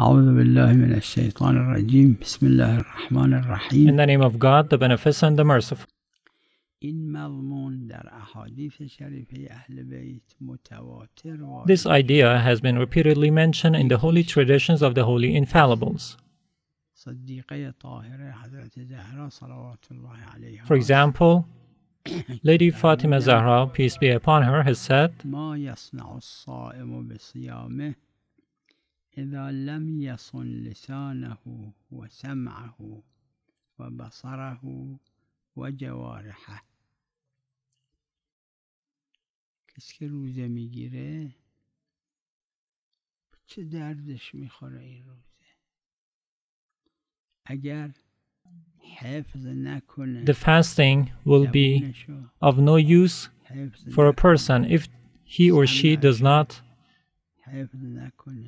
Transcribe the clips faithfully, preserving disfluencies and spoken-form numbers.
أعوذ بالله من الشيطان الرجيم بسم الله الرحمن الرحيم. In the name of God, the Beneficent, the Merciful. This idea has been repeatedly mentioned in the holy traditions of the holy infallibles. For example, Lady Fatima Zahra, peace be upon her, has said, The fasting will be of no use for a person if he or she does not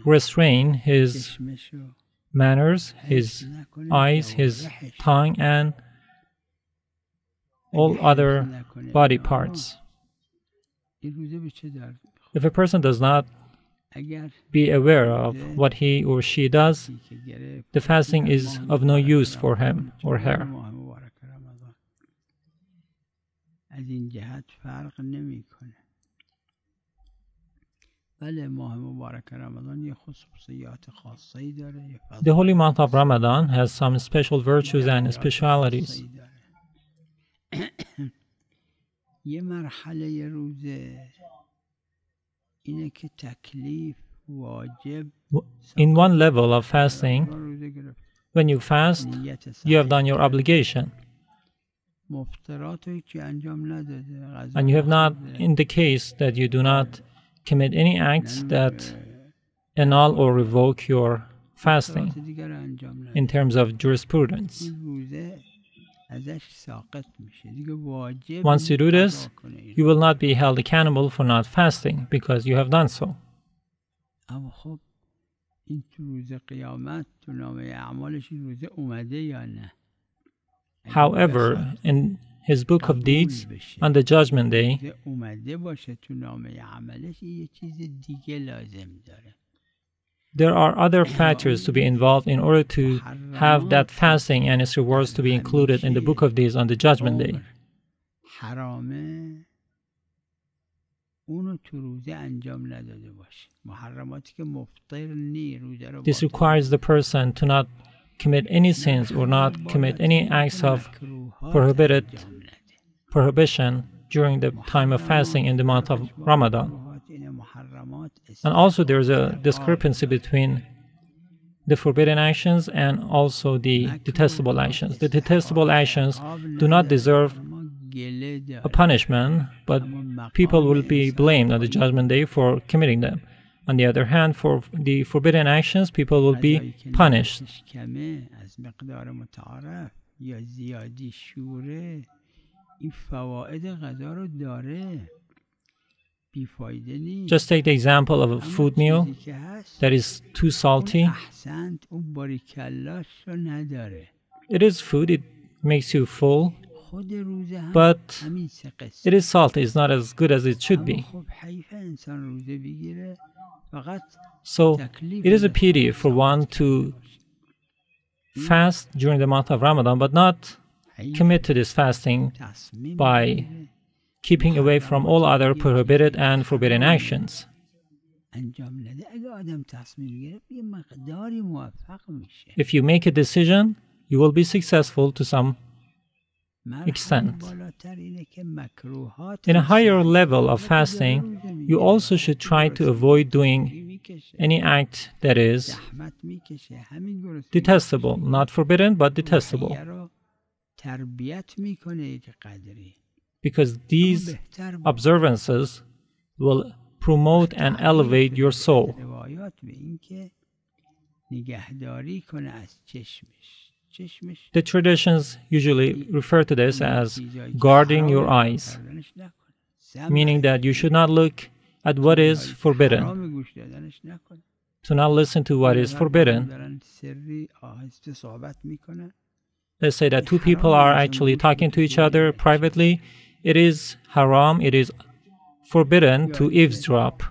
restrain his manners, his eyes, his tongue, and all other body parts. If a person does not be aware of what he or she does, the fasting is of no use for him or her. The holy month of Ramadan has some special virtues and specialities. In one level of fasting, when you fast, you have done your obligation, and you have not, in the case that you do not commit any acts that annul or revoke your fasting in terms of jurisprudence. Once you do this, you will not be held accountable for not fasting because you have done so. However, in his Book of Deeds, on the Judgment Day, there are other factors to be involved in order to have that fasting and its rewards to be included in the Book of Deeds on the Judgment Day. This requires the person to not commit any sins or not commit any acts of prohibited prohibition during the time of fasting in the month of Ramadan. And also there is a discrepancy between the forbidden actions and also the detestable actions. The detestable actions do not deserve a punishment, but people will be blamed on the Judgment Day for committing them. On the other hand, for the forbidden actions, people will be punished. Just take the example of a food meal that is too salty. It is food, it makes you full, but it is salty, it's not as good as it should be. So it is a pity for one to fast during the month of Ramadan, but not commit to this fasting by keeping away from all other prohibited and forbidden actions. If you make a decision, you will be successful to some extent. In a higher level of fasting, you also should try to avoid doing any act that is detestable, not forbidden, but detestable, because these observances will promote and elevate your soul. The traditions usually refer to this as guarding your eyes, meaning that you should not look at what is forbidden, to not listen to what is forbidden. Let's say that two people are actually talking to each other privately. It is haram, it is forbidden to eavesdrop.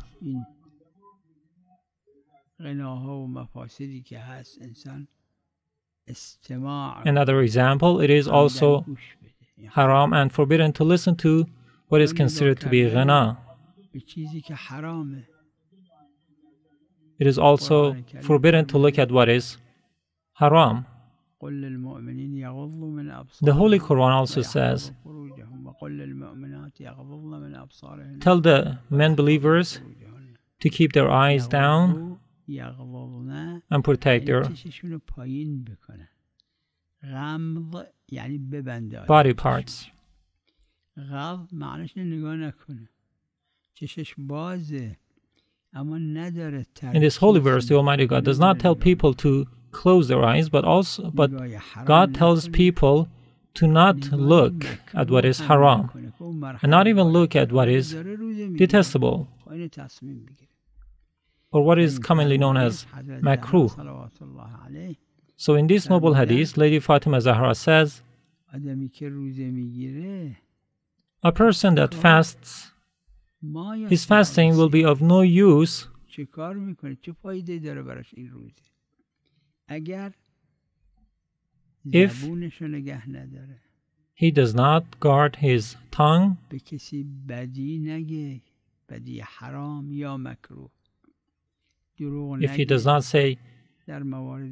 غناها و مفاسدی که هست انسان استماع. Another example, it is also haram and forbidden to listen to what is considered to be ghina. It is also forbidden to look at what is haram. The Holy Quran also says, tell the men believers to keep their eyes down and protect their body parts. In this holy verse, the Almighty God does not tell people to close their eyes, but also, but God tells people to not look at what is haram and not even look at what is detestable or what is commonly known as makruh. So in this noble hadith, Lady Fatima Zahra says, a person that fasts, his fasting will be of no use if he does not guard his tongue if he does not say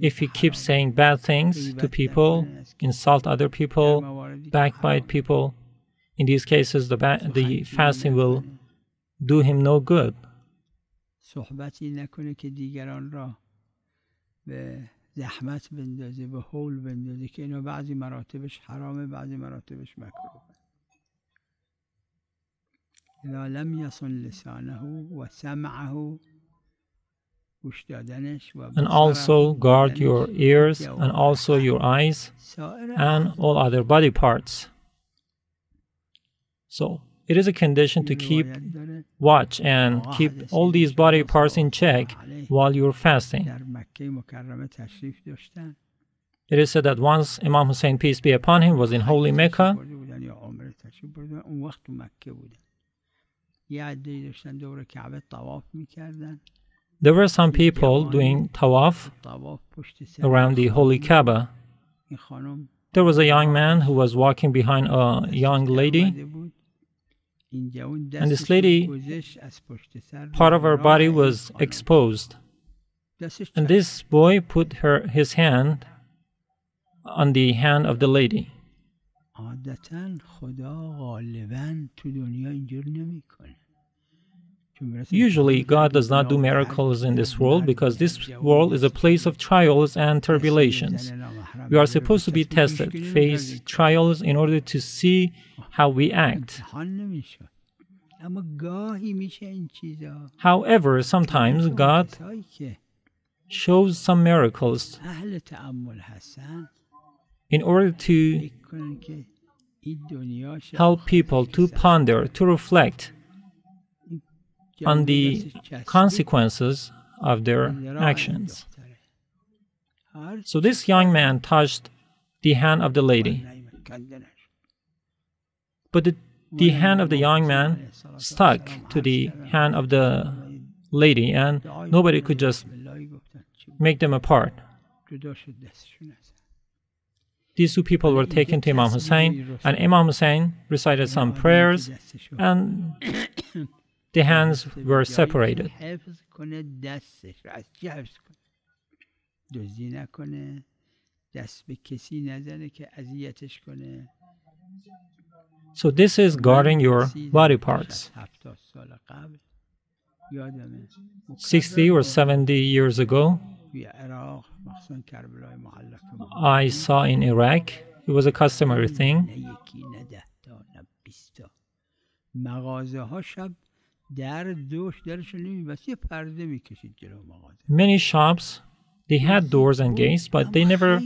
if he keeps saying bad things to people, insult other people, backbite people. In these cases, the, ba the fasting will do him no good. And also guard your ears and also your eyes and all other body parts. So it is a condition to keep watch and keep all these body parts in check while you're fasting. It is said that once Imam Hussein, peace be upon him, was in holy Mecca, there were some people doing Tawaf around the holy Kaaba. There was a young man who was walking behind a young lady, and this lady, part of her body was exposed. And this boy put her, his hand on the hand of the lady. Usually, God does not do miracles in this world because this world is a place of trials and tribulations. We are supposed to be tested, face trials in order to see how we act. However, sometimes God shows some miracles in order to help people to ponder, to reflect on the consequences of their actions. So this young man touched the hand of the lady, but the, the hand of the young man stuck to the hand of the lady, and nobody could just make them apart. These two people were taken to Imam Hussein, and Imam Hussein recited some prayers, and the hands were separated. So this is guarding your body parts. Sixty or seventy years ago, I saw in Iraq, it was a customary thing, many shops, they had doors and gates, but they never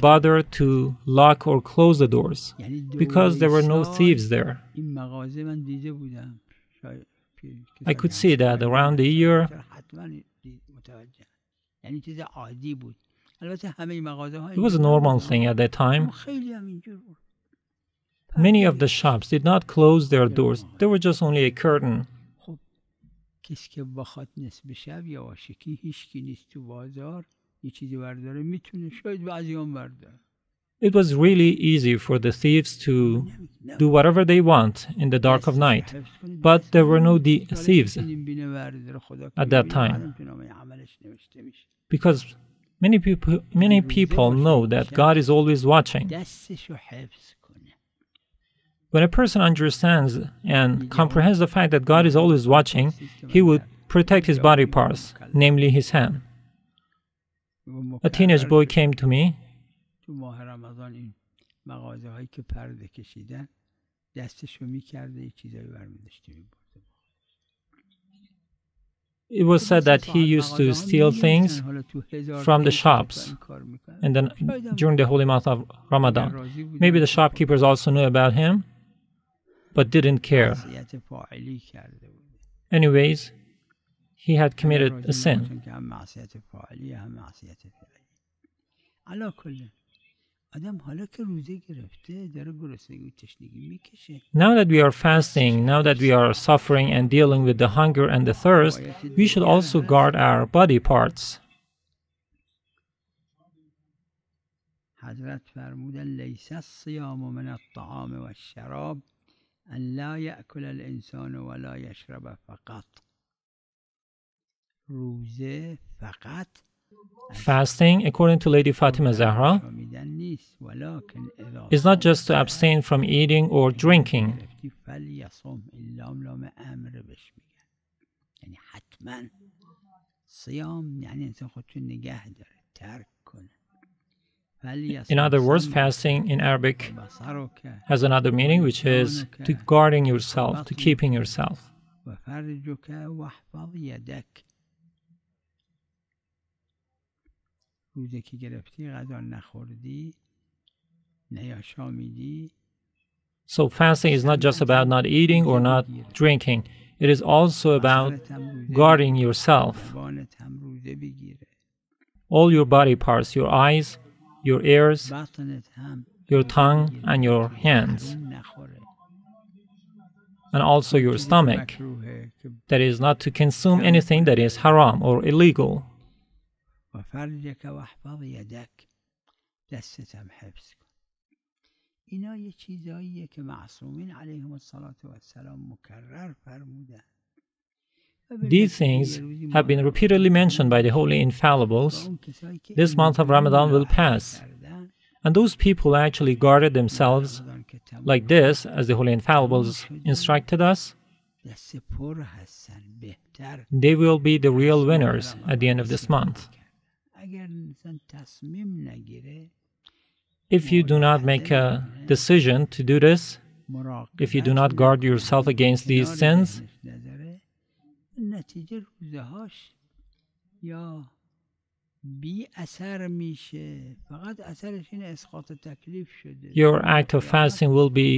bothered to lock or close the doors because there were no thieves there. I could see that around the year. It was a normal thing at that time. Many of the shops did not close their doors. There were just only a curtain کسی که بخواد نصف شب یا عاشقی هیچ کی نیست تو بازار یه چیزی برداره میتونه شاید بعضی هم برداره. It was really easy for the thieves to do whatever they want in the dark of night, but there were no thieves at that time, because many people, many people know that God is always watching. When a person understands and comprehends the fact that God is always watching, he would protect his body parts, namely his hand. A teenage boy came to me. تو ماه رمضان این مغازه هایی که پرده کشیدن دستشو میکرده یه چیزایی برمیداشته میبرده. It was said that he used to steal things from the shops and then during the holy month of Ramadan. Maybe the shopkeepers also knew about him but didn't care. Anyways, he had committed a sin. Now that we are fasting, now that we are suffering and dealing with the hunger and the thirst, we should also guard our body parts. Fasting, according to Lady Fatima Zahra, is not just to abstain from eating or drinking. In other words, fasting in Arabic has another meaning, which is to guarding yourself, to keeping yourself. روزه که گرفتی غذا نخوردی نیاشامیدی. So fasting is not just about not eating or not drinking. It is also about guarding yourself. All your body parts, your eyes, your ears, your tongue and your hands. And also your stomach. That is not to consume anything that is haram or illegal. فرجك واحفظ يدك دستم حفظ کن اینا یه چیزاییه که معصومین علیهم الصلاة و السلام مکرر فرمودن. These things have been repeatedly mentioned by the holy infallibles. This month of Ramadan will pass, and those people actually guarded themselves like this, as the holy infallibles instructed us. They will be the real winners at the end of this month. If you do not make a decision to do this, if you do not guard yourself against these sins, your act of fasting will be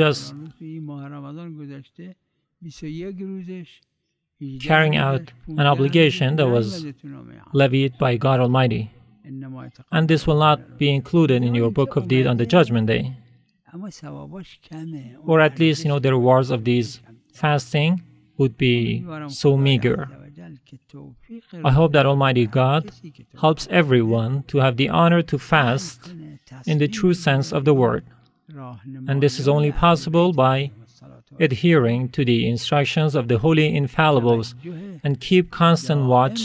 just carrying out an obligation that was levied by God Almighty, and this will not be included in your book of deed on the Judgment Day. Or at least, you know, the rewards of these fasting would be so meager. I hope that Almighty God helps everyone to have the honor to fast in the true sense of the word, and this is only possible by adhering to the instructions of the holy infallibles and keep constant watch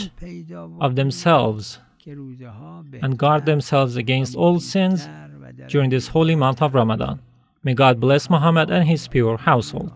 of themselves and guard themselves against all sins during this holy month of Ramadan. May God bless Muhammad and his pure household.